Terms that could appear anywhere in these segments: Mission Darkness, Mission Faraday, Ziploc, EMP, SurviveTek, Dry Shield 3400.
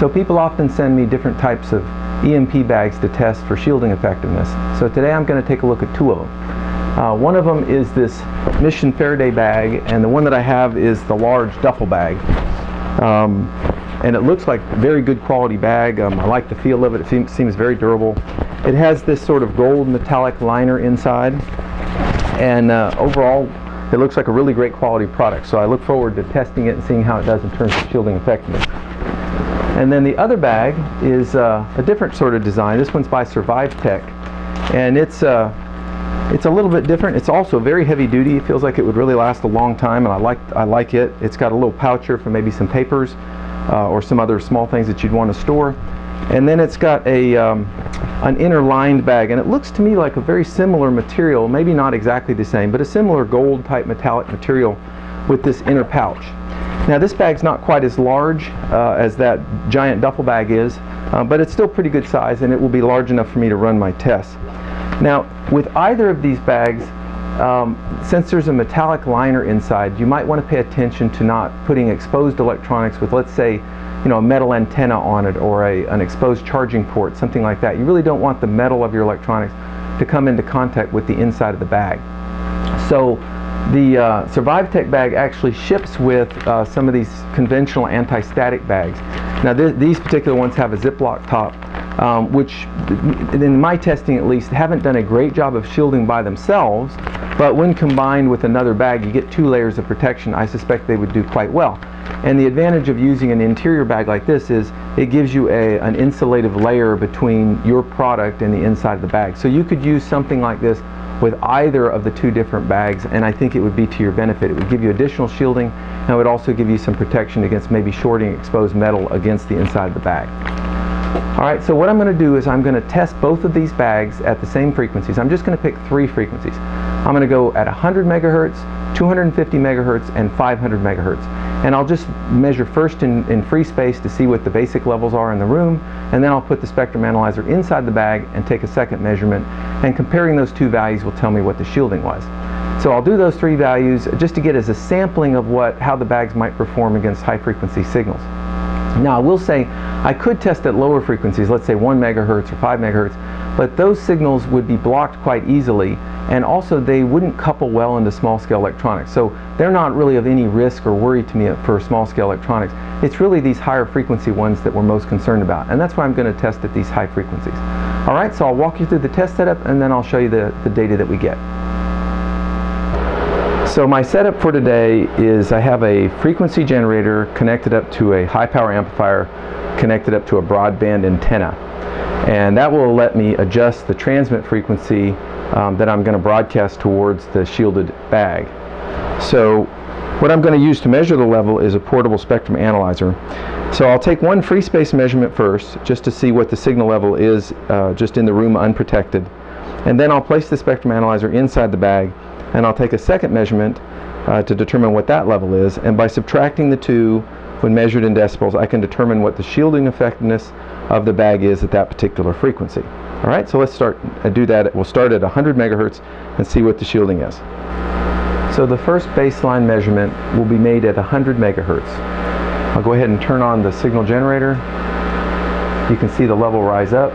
So people often send me different types of EMP bags to test for shielding effectiveness. So today I'm going to take a look at two of them. One of them is this Mission Faraday bag, and the one that I have is the large duffel bag. And it looks like a very good quality bag. I like the feel of it. It seems very durable. It has this sort of gold metallic liner inside, and overall it looks like a really great quality product. So I look forward to testing it and seeing how it does in terms of shielding effectiveness. And then the other bag is a different sort of design. This one's by SurviveTek, and it's a little bit different. It's also very heavy duty. It feels like it would really last a long time, and I like it. It's got a little poucher for maybe some papers or some other small things that you'd want to store. And then it's got a an inner lined bag, and it looks to me like a very similar material, maybe not exactly the same, but a similar gold type metallic material with this inner pouch. Now this bag's not quite as large as that giant duffel bag is, but it's still pretty good size, and it will be large enough for me to run my tests. Now with either of these bags, since there's a metallic liner inside, you might want to pay attention to not putting exposed electronics with, let's say, you know, a metal antenna on it, or an exposed charging port, something like that. You really don't want the metal of your electronics to come into contact with the inside of the bag. So the SurviveTek bag actually ships with some of these conventional anti-static bags. Now these particular ones have a Ziploc top, which in my testing at least haven't done a great job of shielding by themselves, but when combined with another bag, you get two layers of protection. I suspect they would do quite well. And the advantage of using an interior bag like this is it gives you an insulative layer between your product and the inside of the bag. So you could use something like this with either of the two different bags, and I think it would be to your benefit. It would give you additional shielding, and it would also give you some protection against maybe shorting exposed metal against the inside of the bag. Alright, so what I'm going to do is I'm going to test both of these bags at the same frequencies. I'm just going to pick three frequencies. I'm going to go at 100 megahertz, 250 megahertz, and 500 megahertz. And I'll just measure first in free space to see what the basic levels are in the room, and then I'll put the spectrum analyzer inside the bag and take a second measurement, and comparing those two values will tell me what the shielding was. So I'll do those three values just to get as a sampling of how the bags might perform against high frequency signals. Now I will say I could test at lower frequencies, let's say 1 megahertz or 5 megahertz, but those signals would be blocked quite easily, and also they wouldn't couple well into small-scale electronics. So they're not really of any risk or worry to me for small-scale electronics. It's really these higher frequency ones that we're most concerned about, and that's why I'm going to test at these high frequencies. Alright, so I'll walk you through the test setup, and then I'll show you the data that we get. So my setup for today is I have a frequency generator connected up to a high power amplifier connected up to a broadband antenna, and that will let me adjust the transmit frequency that I'm going to broadcast towards the shielded bag. So what I'm going to use to measure the level is a portable spectrum analyzer. So I'll take one free space measurement first just to see what the signal level is just in the room unprotected, and then I'll place the spectrum analyzer inside the bag, and I'll take a second measurement to determine what that level is, and by subtracting the two when measured in decibels, I can determine what the shielding effectiveness of the bag is at that particular frequency. Alright, so let's start and do that. We'll start at 100 megahertz and see what the shielding is. So the first baseline measurement will be made at 100 megahertz. I'll go ahead and turn on the signal generator. You can see the level rise up.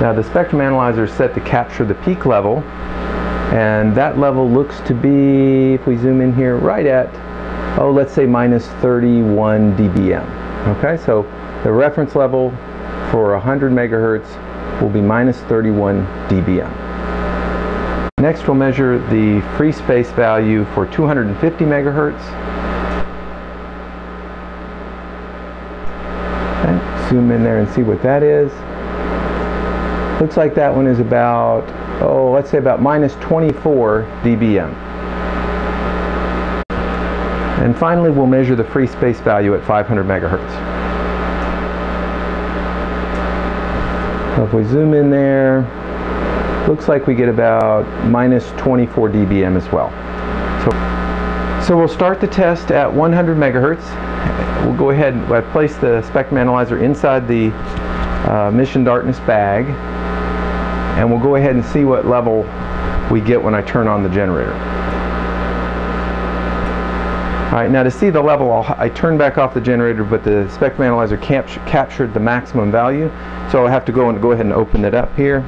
Now the spectrum analyzer is set to capture the peak level, and that level looks to be, if we zoom in here, right at, oh, let's say minus 31 dBm. Okay, so the reference level for 100 megahertz will be minus 31 dBm. Next we'll measure the free space value for 250 megahertz. Okay, zoom in there and see what that is. Looks like that one is about, oh, let's say about minus 24 dBm. And finally, we'll measure the free space value at 500 megahertz. So if we zoom in there, looks like we get about minus 24 dBm as well. So we'll start the test at 100 megahertz. We'll go ahead and place the spectrum analyzer inside the Mission Darkness bag, and we'll go ahead and see what level we get when I turn on the generator. Alright, now to see the level, I turn back off the generator, but the spectrum analyzer captured the maximum value, so I have to go ahead and open it up here.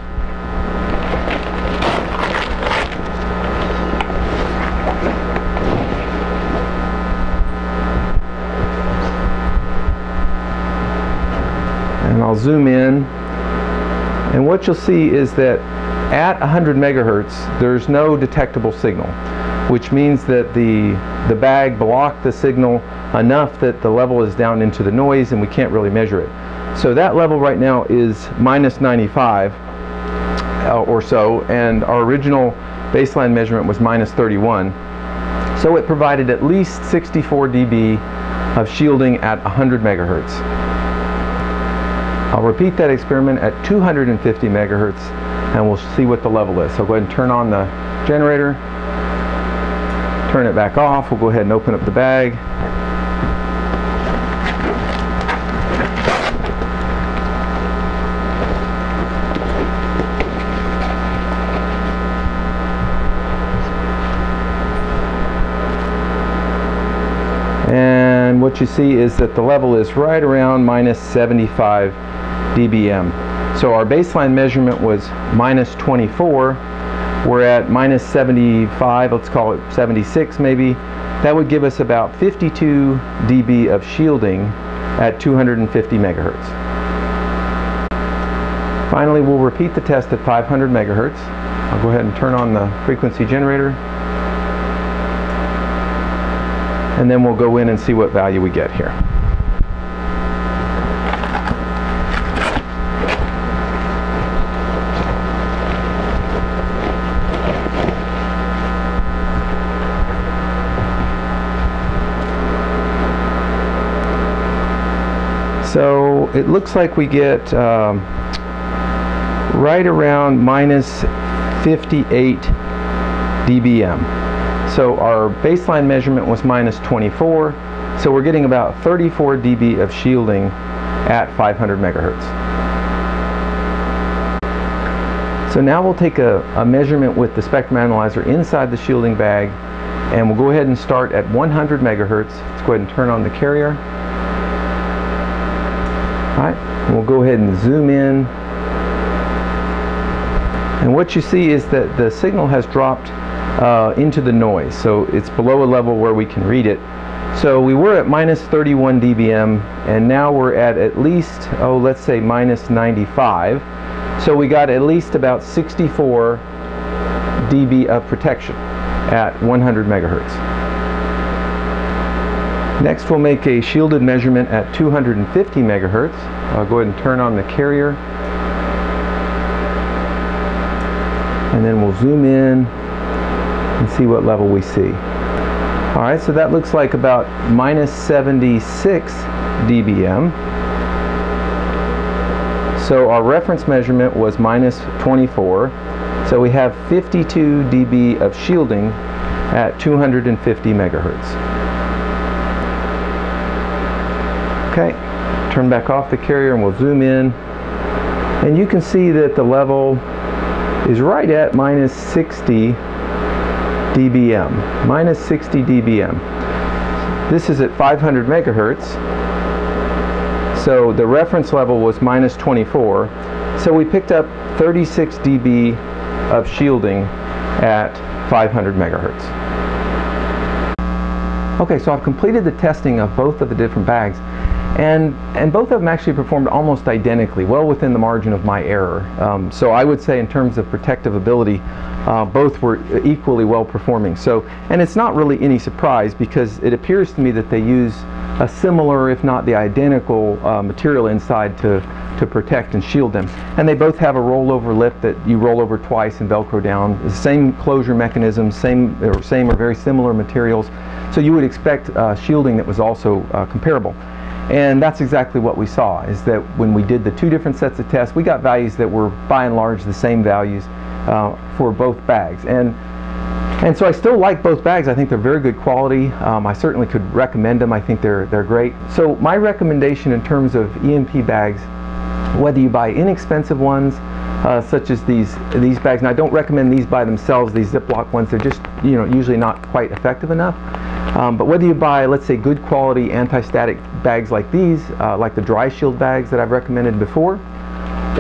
And I'll zoom in, and what you'll see is that at 100 megahertz there's no detectable signal, which means that the bag blocked the signal enough that the level is down into the noise and we can't really measure it. So that level right now is minus 95 or so, and our original baseline measurement was minus 31. So it provided at least 64 dB of shielding at 100 megahertz. I'll repeat that experiment at 250 megahertz and we'll see what the level is. So go ahead and turn on the generator. Turn it back off. We'll go ahead and open up the bag. And what you see is that the level is right around minus 75 dBm. So our baseline measurement was minus 24. We're at minus 75, let's call it 76 maybe. That would give us about 52 dB of shielding at 250 megahertz. Finally, we'll repeat the test at 500 megahertz. I'll go ahead and turn on the frequency generator. And then we'll go in and see what value we get here. So it looks like we get right around minus 58 dBm. So our baseline measurement was minus 24. So we're getting about 34 dB of shielding at 500 megahertz. So now we'll take a measurement with the spectrum analyzer inside the shielding bag, and we'll go ahead and start at 100 megahertz. Let's go ahead and turn on the carrier. Alright, we'll go ahead and zoom in, and what you see is that the signal has dropped into the noise, so it's below a level where we can read it. So we were at minus 31 dBm, and now we're at least, oh, let's say minus 95, so we got at least about 64 dB of protection at 100 megahertz. Next, we'll make a shielded measurement at 250 megahertz. I'll go ahead and turn on the carrier. And then we'll zoom in and see what level we see. All right, so that looks like about minus 76 dBm. So our reference measurement was minus 24. So we have 52 dB of shielding at 250 megahertz. Okay, turn back off the carrier and we'll zoom in, and you can see that the level is right at minus 60 dBm. Minus 60 dBm. This is at 500 megahertz, so the reference level was minus 24, so we picked up 36 dB of shielding at 500 megahertz. Okay, so I've completed the testing of both of the different bags. And both of them actually performed almost identically, well within the margin of my error. So I would say in terms of protective ability, both were equally well performing. So, and it's not really any surprise because it appears to me that they use a similar, if not the identical, material inside to protect and shield them. And they both have a rollover lip that you roll over twice and Velcro down. The same closure mechanism, same or very similar materials. So you would expect shielding that was also comparable. And that's exactly what we saw, is that when we did the two different sets of tests, we got values that were by and large the same values for both bags. And so I still like both bags. I think they're very good quality. I certainly could recommend them. I think they're great. So my recommendation in terms of EMP bags, whether you buy inexpensive ones, such as these bags, and I don't recommend these by themselves, these Ziploc ones, they're just, you know, usually not quite effective enough. But whether you buy, let's say, good quality anti-static bags like these, like the Dry Shield bags that I've recommended before,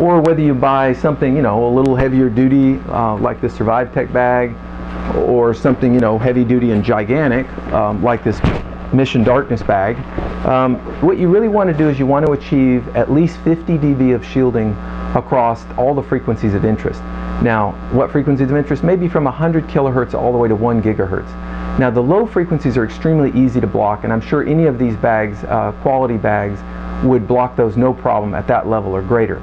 or whether you buy something, you know, a little heavier duty, like the SurviveTek bag, or something, you know, heavy duty and gigantic, like this Mission Darkness bag, what you really want to do is you want to achieve at least 50 dB of shielding across all the frequencies of interest. Now, what frequencies of interest? Maybe from 100 kilohertz all the way to 1 gigahertz. Now, the low frequencies are extremely easy to block, and I'm sure any of these bags, quality bags, would block those no problem at that level or greater.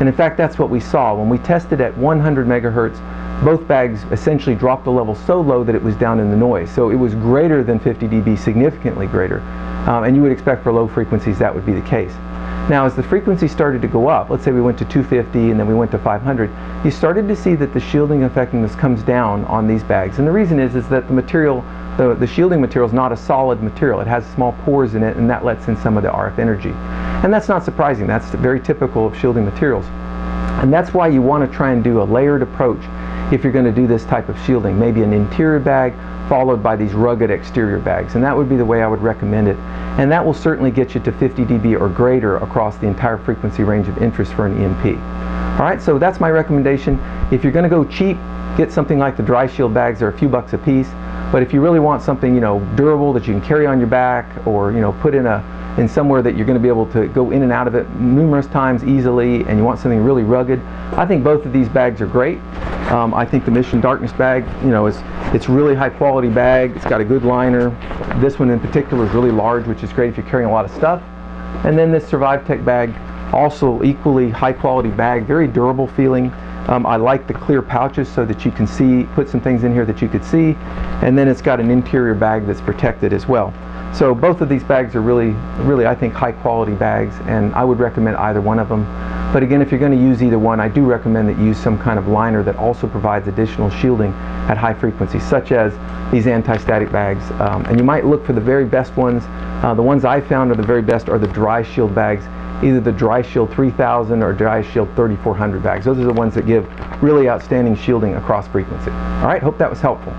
And in fact, that's what we saw. When we tested at 100 megahertz, both bags essentially dropped the level so low that it was down in the noise. So it was greater than 50 dB, significantly greater. And you would expect for low frequencies that would be the case. Now, as the frequency started to go up, let's say we went to 250 and then we went to 500, you started to see that the shielding effectiveness comes down on these bags. And the reason is that the material, the shielding material, is not a solid material. It has small pores in it, and that lets in some of the RF energy. And that's not surprising. That's very typical of shielding materials. And that's why you want to try and do a layered approach if you're going to do this type of shielding. Maybe an interior bag followed by these rugged exterior bags. And that would be the way I would recommend it. And that will certainly get you to 50 dB or greater across the entire frequency range of interest for an EMP. All right, so that's my recommendation. If you're going to go cheap, get something like the Dry Shield bags. They're a few bucks a piece. But if you really want something, you know, durable that you can carry on your back, or, you know, put in somewhere that you're going to be able to go in and out of it numerous times easily, and you want something really rugged, I think both of these bags are great. I think the Mission Darkness bag, you know, it's really high quality bag. It's got a good liner. This one in particular is really large, which is great if you're carrying a lot of stuff. And then this SurviveTek bag, also equally high quality bag, very durable feeling. I like the clear pouches so that you can see, put some things in here that you could see. And then it's got an interior bag that's protected as well. So both of these bags are really, really, I think, high quality bags, and I would recommend either one of them. But again, if you're going to use either one, I do recommend that you use some kind of liner that also provides additional shielding at high frequencies, such as these anti-static bags. And you might look for the very best ones. The ones I found are the very best are the Dry Shield bags, either the Dry Shield 3000 or Dry Shield 3400 bags. Those are the ones that give really outstanding shielding across frequency. All right, hope that was helpful.